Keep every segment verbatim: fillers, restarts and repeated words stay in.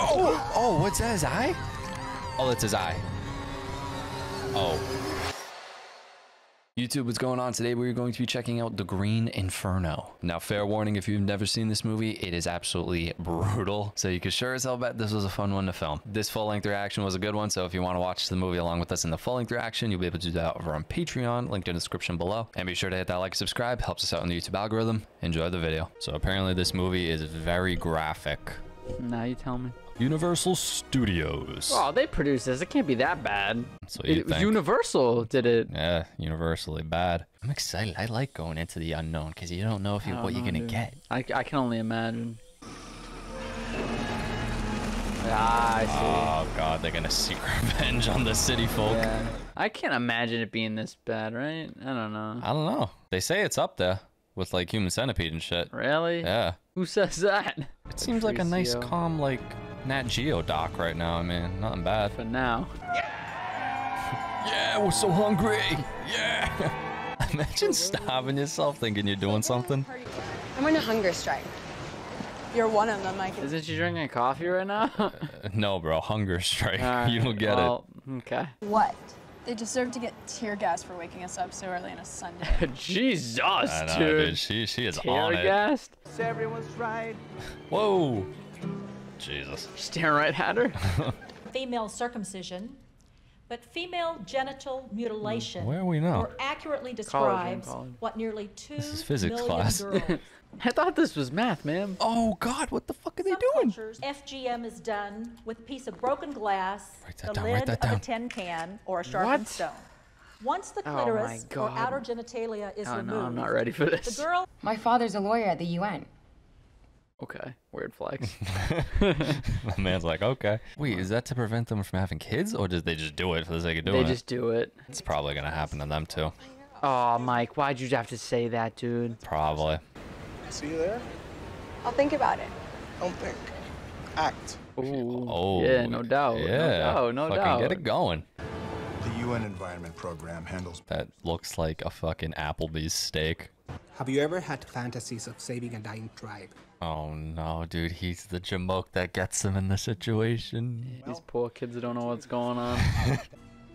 Oh, oh, what's that? His eye? Oh, that's his eye. Oh. YouTube, what's going on? Today we're going to be checking out The Green Inferno. Now, fair warning, if you've never seen this movie, it is absolutely brutal. So you can sure as hell bet this was a fun one to film. This full-length reaction was a good one, so if you want to watch the movie along with us in the full-length reaction, you'll be able to do that over on Patreon, linked in the description below. And be sure to hit that like and subscribe, helps us out in the YouTube algorithm. Enjoy the video. So apparently this movie is very graphic. Now you tell me. Universal Studios. Oh, they produce this. It can't be that bad. That's what you think. Universal did it. Yeah, universally bad. I'm excited. I like going into the unknown because you don't know if you, don't what know, you're gonna dude. get. I, I can only imagine. Ah, I see. Oh God, they're gonna seek revenge on the city folk. Yeah. I can't imagine it being this bad, right? I don't know. I don't know. They say it's up there with like Human Centipede and shit. Really? Yeah. Who says that? It seems like a nice, calm, like Nat Geo doc right now. I mean, nothing bad. For now. Yeah, yeah, we're so hungry. Yeah. Imagine starving yourself thinking you're doing something. I'm on a hunger strike. You're one of them, I can. Isn't she drinking coffee right now? uh, no, bro. Hunger strike. Right, you don't get well, it. Okay. What? They deserve to get tear gas for waking us up so early on a Sunday. Jesus, I know, dude. dude. She, she is tear on it. Tear gassed? Everyone's right. Whoa. Jesus. Staring right at her. Female circumcision, but female genital mutilation. Where are we now? Or accurately describes college, college. what nearly two this is physics class. Girls. I thought this was math, ma'am. Oh God, what the fuck are Some they doing? Cultures, F G M is done with a piece of broken glass, the down, lid of a tin can, or a sharpened what? stone. Once the clitoris oh or outer genitalia is oh, removed, no, I'm not ready for this. The girl. My father's a lawyer at the U N. Okay, weird flex. The man's like, okay. Wait, is that to prevent them from having kids, or did they just do it for the sake of doing it? They just do it. It's probably gonna happen to them too. Oh, Mike, why'd you have to say that, dude? Probably. See you there? I'll think about it. Don't think. Act. Ooh. Oh, yeah, no doubt. Yeah, no doubt. No fucking doubt. Get it going. The U N Environment Program handles. That looks like a fucking Applebee's steak. Have you ever had fantasies of saving a dying tribe? Oh no, dude, he's the jamoke that gets them in the situation. These poor kids don't know what's going on.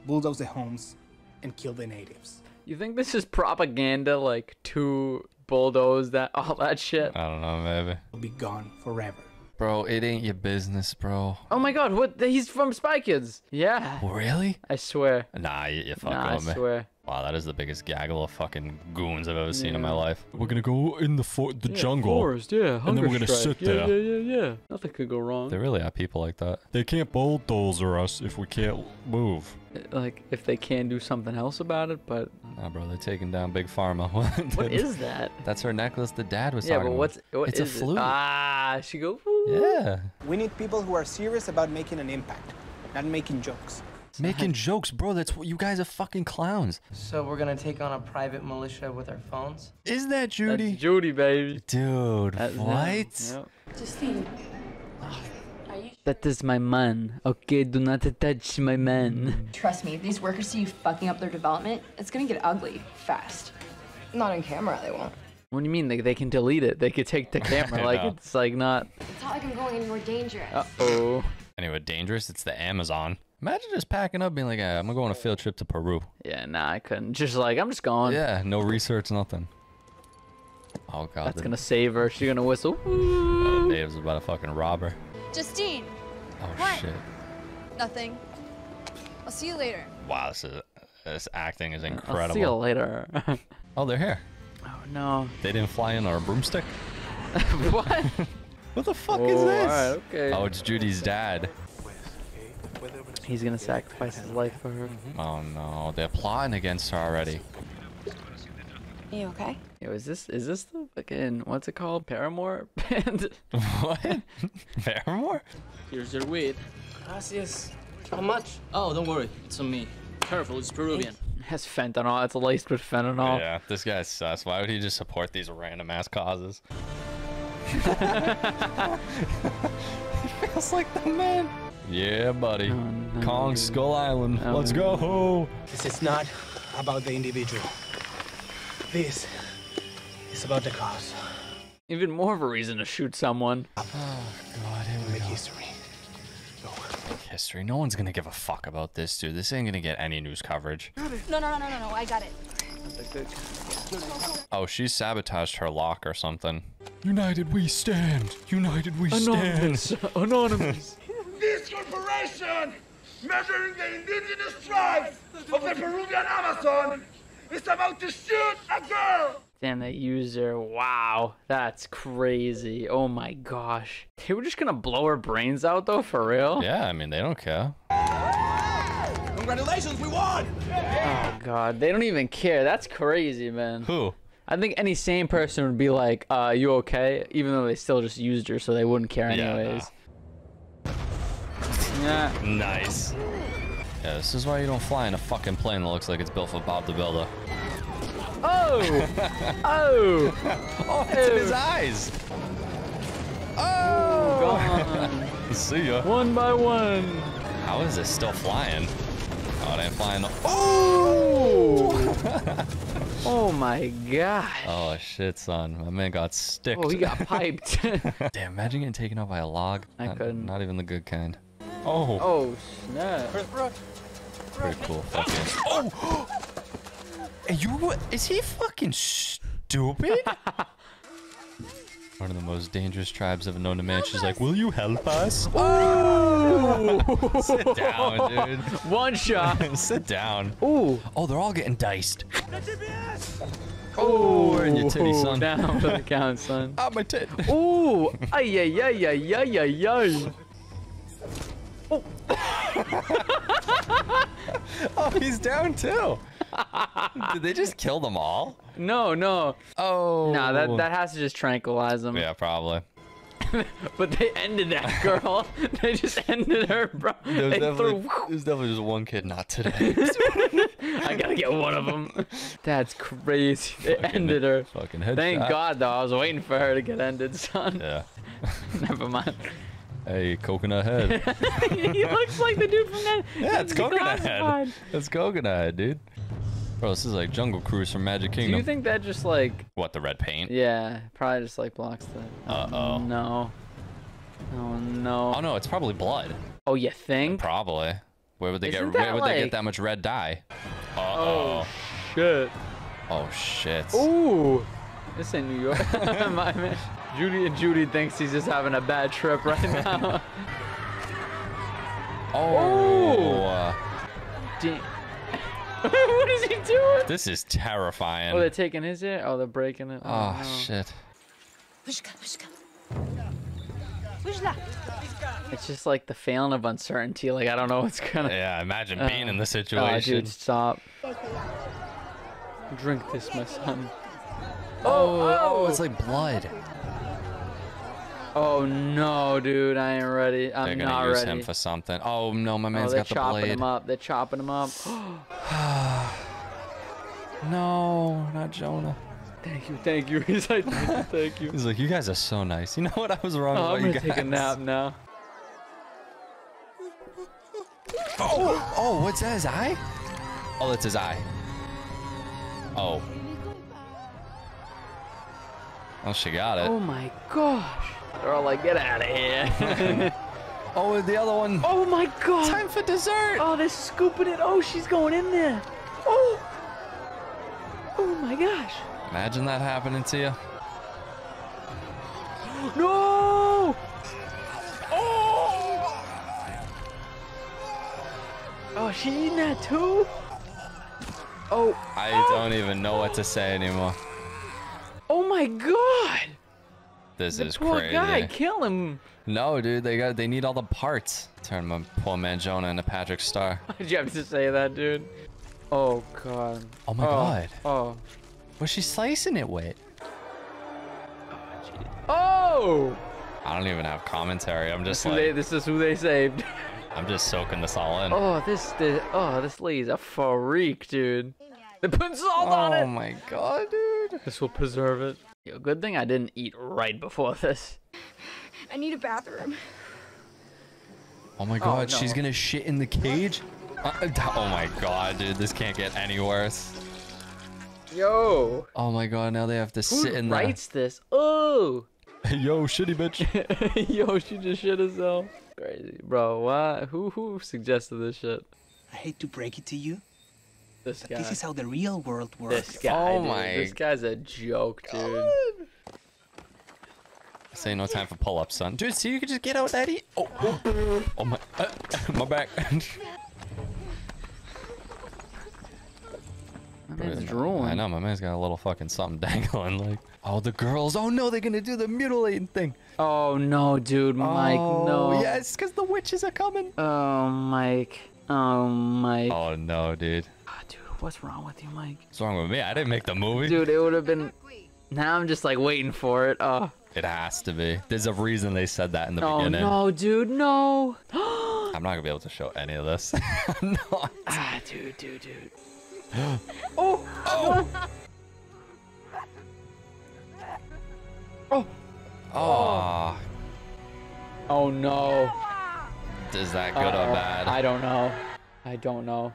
Bulldoze the homes and kill the natives. You think this is propaganda, like to bulldoze that, all that shit? I don't know, maybe. We'll be gone forever. Bro, it ain't your business, bro. Oh my God, what? He's from Spy Kids. Yeah. Really? I swear. Nah, you're fucking nah, with me. I swear. Wow, that is the biggest gaggle of fucking goons I've ever seen yeah. in my life. We're gonna go in the for the yeah, jungle, forest, yeah, and then we're gonna strike. sit yeah, there. Yeah, yeah, yeah. Nothing could go wrong. There really are people like that. They can't bulldozer us if we can't move. Like if they can do something else about it, but nah, bro, they're taking down Big Pharma. What is that? That's her necklace. The dad was yeah, talking. Yeah, but what's what it's is a flute? It? Ah, she go. Ooh. Yeah. We need people who are serious about making an impact, not making jokes. Making jokes, bro. That's what you guys are fucking clowns. So we're gonna take on a private militia with our phones? Is that Judy? That's Judy, baby. Dude, That's what? Yep. Justine, are you sure? That is my man. Okay, do not touch my man. Trust me, if these workers see you fucking up their development, it's gonna get ugly fast. Not on camera, they won't. What do you mean? They, they can delete it. They could take the camera. Like it's like not. It's not like I'm going any more dangerous. Uh oh. Anyway, dangerous. It's the Amazon. Imagine just packing up, being like, hey, I'm gonna go on a field trip to Peru. Yeah, nah, I couldn't. Just like, I'm just going. Yeah, no research, nothing. Oh God. That's the... gonna save her. She's gonna whistle. Oh, Dave's about to fucking rob her. Justine. Oh what? shit. Nothing. I'll see you later. Wow, this is this acting is incredible. I'll see you later. Oh, they're here. Oh no. They didn't fly in our broomstick. What? What the fuck oh, is this? All right, okay. Oh, it's Judy's dad. He's gonna sacrifice his life for her. Oh no, they're plotting against her already. Are you okay? Yo, is this is this the fucking what's it called? Paramore band? What? Paramore? Here's your weed. Gracias. How much? Oh, don't worry, it's on me. Careful, it's Peruvian. It has fentanyl. It's laced with fentanyl. Yeah, this guy's sus. Why would he just support these random ass causes? He feels like the man. Yeah, buddy. Oh, no. Kong Skull Island. Oh, Let's no. go. This is not about the individual. This is about the cause. Even more of a reason to shoot someone. Oh, God. history. History. No one's gonna give a fuck about this, dude. This ain't gonna get any news coverage. No, no, no, no, no, no. I got it. Oh, she sabotaged her lock or something. United we stand. United we Anonymous. stand. Anonymous. This corporation, measuring the indigenous tribes of the Peruvian Amazon, is about to shoot a girl. Damn, that user. Wow, that's crazy. Oh my gosh. They were just gonna blow her brains out though, for real? Yeah, I mean, they don't care. Congratulations, we won! Oh God, they don't even care. That's crazy, man. Who? I think any sane person would be like, uh, you okay? Even though they still just used her, so they wouldn't care anyways. Yeah. Nah. Yeah. Nice. Yeah, this is why you don't fly in a fucking plane that looks like it's built for Bob the Builder. Oh! Oh! Oh, it's in his eyes! Oh! Gone. See ya. One by one. How is it still flying? Oh, it ain't flying. Oh! Oh my gosh. Oh shit, son. My man got sticked. Oh, he got piped. Damn, imagine getting taken out by a log. I not, couldn't. Not even the good kind. Oh. Oh, snap. Pretty cool. Fuck yeah. Oh! Are you, is he fucking stupid? One of the most dangerous tribes ever known to man. She's like, will you help us? Oh! Sit down, dude. One shot. Sit down. Ooh. Oh, they're all getting diced. The G P S! Oh, we're in your titty, son. Down for the count, son. Out my tit. Ooh. Ay, ay, ay, ay, ay, ay, ay. Oh. Oh, he's down too. Did they just kill them all? No, no. Oh. Nah, that, that has to just tranquilize them. Yeah, probably. But they ended that girl. They just ended her, bro. There was, definitely, there was definitely just one kid not today. I gotta get one of them. That's crazy. They fucking ended her. Fucking headshot. Thank God, though. I was waiting for her to get ended, son. Yeah. Never mind. Hey, Coconut Head. He looks like the dude from that. Yeah, it's Coconut Head. It's Coconut Head, dude. Bro, this is like Jungle Cruise from Magic Kingdom. Do you think that just like... What, the red paint? Yeah, probably just like blocks the... Uh-oh. No. Oh, no. Oh, no, it's probably blood. Oh, you think? Probably. Where would they Isn't get Where would like... they get that much red dye? Uh-oh. Oh, shit. Oh, shit. Ooh. This ain't New York. My man. Judy and Judy thinks he's just having a bad trip right now. Oh. Damn. What is he doing? This is terrifying. Oh, they're taking his ear? Oh, they're breaking it. Oh, oh no. Shit. It's just like the feeling of uncertainty. Like, I don't know what's gonna... Yeah, imagine being uh, in this situation. Oh, dude, stop. Drink this, my son. Oh, oh, oh, it's like blood. Oh no, dude, I ain't ready. I'm They're gonna not use ready. him for something. Oh no, my man's oh, got the blade. They're chopping him up. They're chopping him up. No, not Jonah. Thank you, thank you. He's like, thank you. He's like, you guys are so nice. You know what? I was wrong oh, about you guys. I'm gonna take a nap now. Oh, oh, what's that? His eye? Oh, that's his eye. Oh. Oh, she got it. Oh my gosh. They're all like, get out of here. Oh, the other one. Oh my God. Time for dessert. Oh, they're scooping it. Oh, she's going in there. Oh. Oh my gosh. Imagine that happening to you. No. Oh. Oh, she eating that too? Oh. I oh. don't even know what to say anymore. Oh my God. This the is poor crazy. guy, kill him. No, dude, they got—they need all the parts. Turn my poor man Jonah into Patrick Star. Why'd you have to say that, dude? Oh God. Oh my oh. God. Oh. What's she slicing it with? Oh, oh. I don't even have commentary. I'm just this like. They, this is who they saved. I'm just soaking this all in. Oh, this, this oh, this lady's a freak, dude. They put salt oh on it. Oh my God, dude. This will preserve it. Yo, good thing I didn't eat right before this. I need a bathroom. Oh my God, oh, no. She's gonna shit in the cage? Uh, oh my God, dude, this can't get any worse. Yo. Oh my God, now they have to Who sit in there. Who writes this? Oh. Yo, shitty bitch. Yo, she just shit herself. Crazy, bro. Why? Who who suggested this shit? I hate to break it to you. This but guy. This is how the real world works. This guy. Oh dude. my. This guy's a joke, dude. God. This ain't no time for pull-ups, son. Dude, see, you can just get out, Daddy. Oh, oh, oh my, uh, my back. It's drooling. I know, my man's got a little fucking something dangling. Like, oh, the girls. Oh no, they're gonna do the mutilating thing. Oh no, dude, Mike, oh, no. Yes, because the witches are coming. Oh, Mike. Oh, Mike. Oh no, dude. Oh, dude, what's wrong with you, Mike? What's wrong with me? I didn't make the movie. Dude, it would have been. Now I'm just like waiting for it. Oh. It has to be. There's a reason they said that in the oh, beginning. Oh no, dude, no. I'm not gonna be able to show any of this. I'm not. Ah, dude, dude, dude. oh, oh, oh, oh, oh no. Is that good uh, or bad? I don't know. I don't know.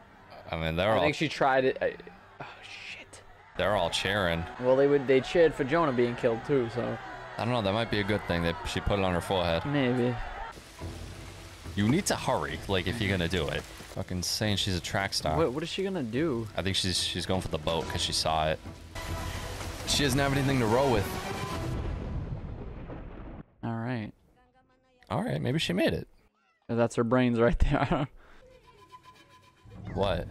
I mean, they're I all. I think she tried it. I... Oh shit. They're all cheering. Well, they would. They cheered for Jonah being killed too. So. I don't know. That might be a good thing that she put it on her forehead. Maybe. You need to hurry. Like if you're gonna do it. Fucking saying she's a track star. What, what is she gonna do? I think she's she's going for the boat because she saw it. She doesn't have anything to row with. All right. All right, maybe she made it. That's her brains right there. What?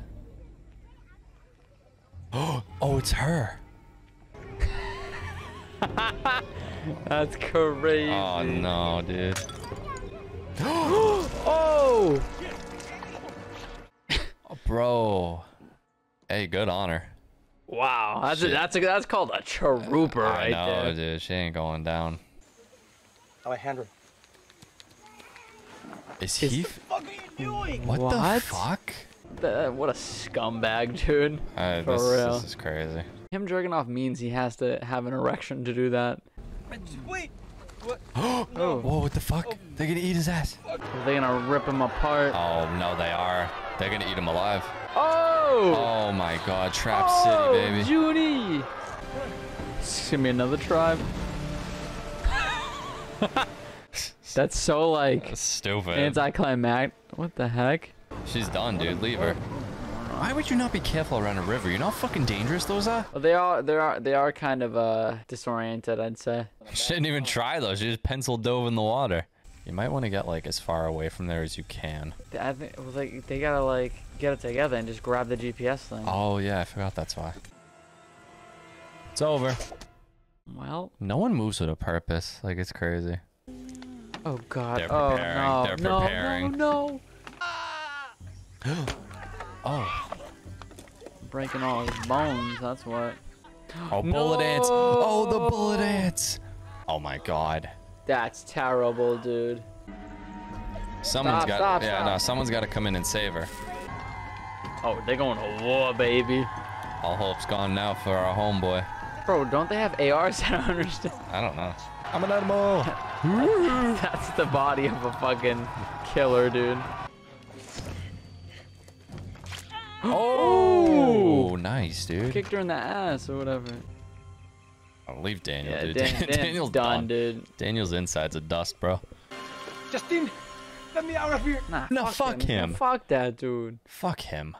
Oh, oh, it's her. That's crazy. Oh no, dude. Oh. Bro, hey, good honor. Wow, that's a, that's a, that's called a trooper uh, right know, there. I know, dude. She ain't going down. Alejandro, is, is he? What the fuck are you doing? What, what? the fuck? The, what a scumbag, dude. Uh, For this, real, this is crazy. Him jerking off means he has to have an erection to do that. Wait. What? Oh. No. Whoa, what the fuck? Oh. They're gonna eat his ass. Are they gonna rip him apart? Oh no, they are. They're gonna eat him alive. Oh! Oh my god, Trap oh, City, baby. Judy! Just give me another tribe. That's so like. That's stupid. Anticlimactic. What the heck? She's done, dude. Leave her. Why would you not be careful around a river? You know how fucking dangerous those are? Well, they are, they are, they are kind of uh disoriented, I'd say. She didn't even try though. She just pencil dove in the water. You might want to get like as far away from there as you can. I think well, like they gotta like get it together and just grab the G P S thing. Oh yeah, I forgot that's why. It's over. Well, no one moves with a purpose. Like it's crazy. Oh god. They're preparing. Oh, no. They're preparing. No, no, no. Oh. Breaking all his bones. That's what. Oh, no! Bullet ants. Oh, the bullet ants. Oh my god. That's terrible, dude. Someone's stop, got stop, yeah, stop. no, someone's got to come in and save her. Oh, they're going to war, baby. All hope's gone now for our homeboy. Bro, don't they have A Rs? I don't understand. I don't know. I'm an animal. That's the body of a fucking killer, dude. Oh, nice, dude. Kicked her in the ass or whatever. I'll leave Daniel, yeah, dude. Dan Daniel's, Daniel's done, done, dude. Daniel's inside's a dust, bro. Justin, let me out of here. Nah, no, fuck, fuck him. him. Fuck that, dude. Fuck him.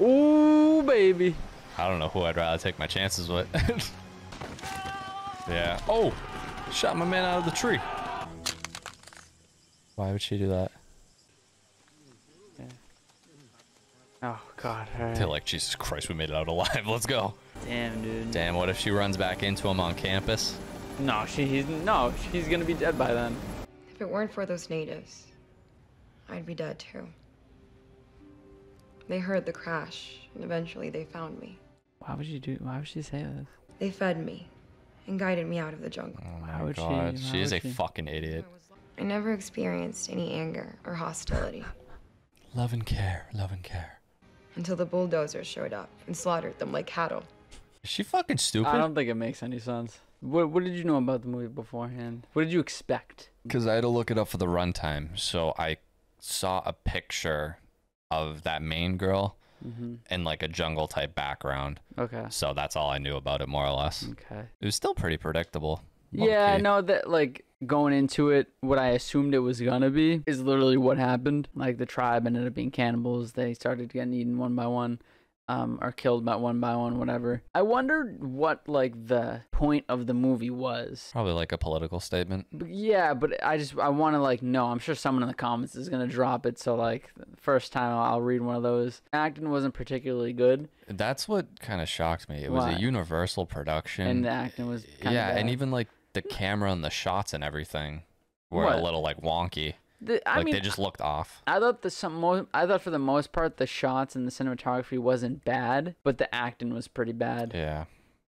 Ooh, baby. I don't know who I'd rather take my chances with. Yeah. Oh, shot my man out of the tree. Why would she do that? Yeah. Oh, God. All right. They're like, Jesus Christ, we made it out alive. Let's go. Damn, dude. Damn, what if she runs back into him on campus? No, she, he's, no, she's gonna be dead by then. If it weren't for those natives, I'd be dead too. They heard the crash, and eventually they found me. Why would you do, why would she say this? They fed me, and guided me out of the jungle. Oh my why would God, she, why she is would a she? fucking idiot. I never experienced any anger or hostility. Love and care, love and care. Until the bulldozers showed up and slaughtered them like cattle. Is she fucking stupid? I don't think it makes any sense. What, what did you know about the movie beforehand? What did you expect? Because I had to look it up for the runtime. So I saw a picture of that main girl mm-hmm. and like a jungle type background. Okay. So that's all I knew about it, more or less. Okay. It was still pretty predictable. Yeah, I know that, like, going into it, what I assumed it was going to be is literally what happened. Like, the tribe ended up being cannibals. They started getting eaten one by one, um, or killed by one by one, whatever. I wondered what, like, the point of the movie was. Probably, like, a political statement. But yeah, but I just, I want to, like, know. I'm sure someone in the comments is going to drop it. So, like, first time I'll read one of those. Acting wasn't particularly good. That's what kind of shocked me. It was what? a Universal production. And the acting was kind of Yeah, bad. And even, like, the camera and the shots and everything were what? a little like wonky. The, I like mean, they just looked off. I thought the some most, I thought for the most part the shots and the cinematography wasn't bad, but the acting was pretty bad. Yeah,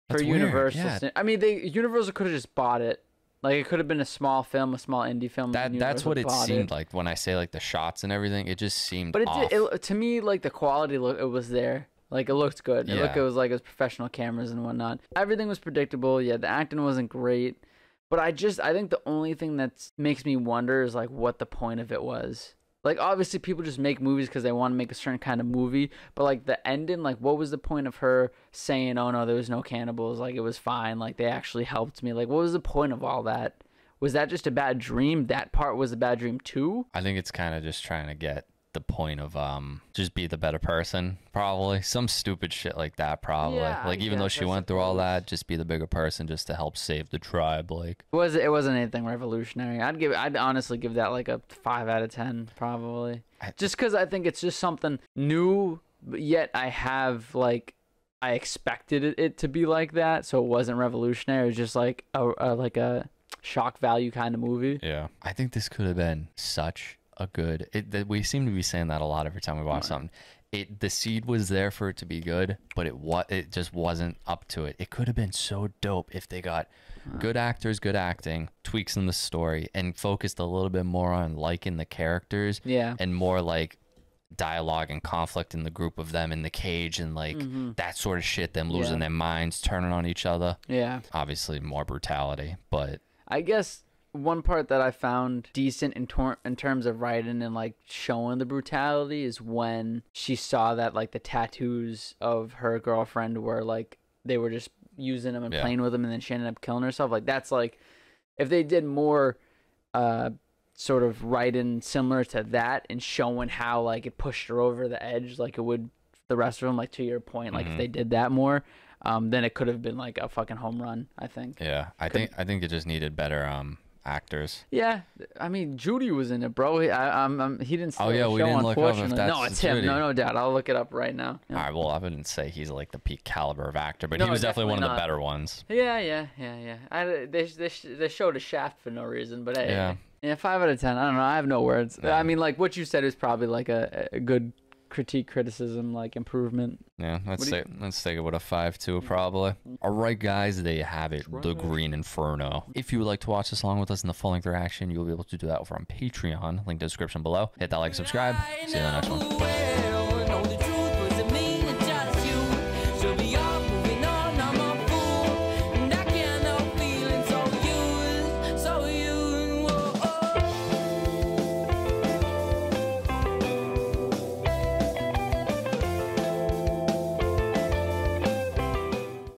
that's for weird. Universal. Yeah. I mean, they Universal could have just bought it. Like it could have been a small film, a small indie film. That that's what it seemed it. like when I say like the shots and everything. It just seemed. But it, off. Did, it to me like the quality look it was there. Like, it looked good. It, yeah. looked, it was like it was professional cameras and whatnot. Everything was predictable. Yeah, the acting wasn't great. But I just, I think the only thing that makes me wonder is, like, what the point of it was. Like, obviously, people just make movies because they want to make a certain kind of movie. But, like, the ending, like, what was the point of her saying, oh, no, there was no cannibals. Like, it was fine. Like, they actually helped me. Like, what was the point of all that? Was that just a bad dream? That part was a bad dream, too? I think it's kind of just trying to get the point of um just be the better person, probably some stupid shit like that, probably. Yeah, like even yeah, though she went through all that, just be the bigger person just to help save the tribe. Like it was it wasn't anything revolutionary. I'd give I'd honestly give that like a five out of ten, probably, I, just because I think it's just something new, but yet I have like I expected it, it to be like that, so it wasn't revolutionary. It was just like a, a like a shock value kind of movie. Yeah, I think this could have been such a good it that we seem to be saying that a lot every time we watch right. something. It the seed was there for it to be good, but it what it just wasn't up to it. It could have been so dope if they got right. good actors, good acting, tweaks in the story, and focused a little bit more on liking the characters, yeah, and more like dialogue and conflict in the group of them in the cage and like mm-hmm. that sort of shit, them losing yeah. their minds, turning on each other. Yeah, obviously more brutality, but I guess one part that I found decent in, tor in terms of writing and like showing the brutality is when she saw that like the tattoos of her girlfriend were like they were just using them and yeah. playing with them, and then she ended up killing herself. Like that's like if they did more uh sort of writing similar to that and showing how like it pushed her over the edge, like it would the rest of them, like to your point, like mm-hmm. if they did that more, um then it could have been like a fucking home run, I think. Yeah, I could think I think it just needed better um actors. Yeah, I mean Judy was in it, bro. He, I, I'm, I'm, he didn't. Oh yeah, we didn't look up if that's no, it's Judy. him. No, no doubt. I'll look it up right now. Yeah. All right. Well, I wouldn't say he's like the peak caliber of actor, but no, he was definitely, definitely one of the better ones. Yeah, yeah, yeah, yeah. I, they, they, they showed a shaft for no reason, but hey, yeah, yeah, five out of ten. I don't know. I have no words. Yeah. I mean, like what you said is probably like a, a good critique, criticism, like improvement. Yeah, let's take you... let's take it with a five two probably. All right, guys, there you have it, The Green Inferno. If you would like to watch this along with us in the full length reaction, you'll be able to do that over on Patreon. Link description below. Hit that like, subscribe. See you in the next one. Bye.